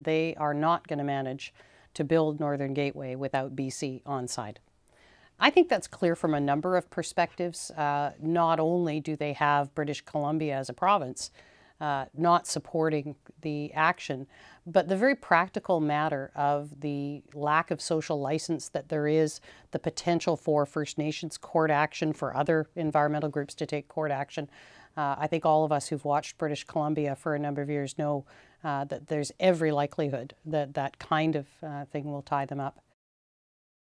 They are not going to manage to build Northern Gateway without BC on site. I think that's clear from a number of perspectives. Not only do they have British Columbia as a province not supporting the action, but the very practical matter of the lack of social license that there is, the potential for First Nations court action, for other environmental groups to take court action. I think all of us who've watched British Columbia for a number of years know that there's every likelihood that that kind of thing will tie them up.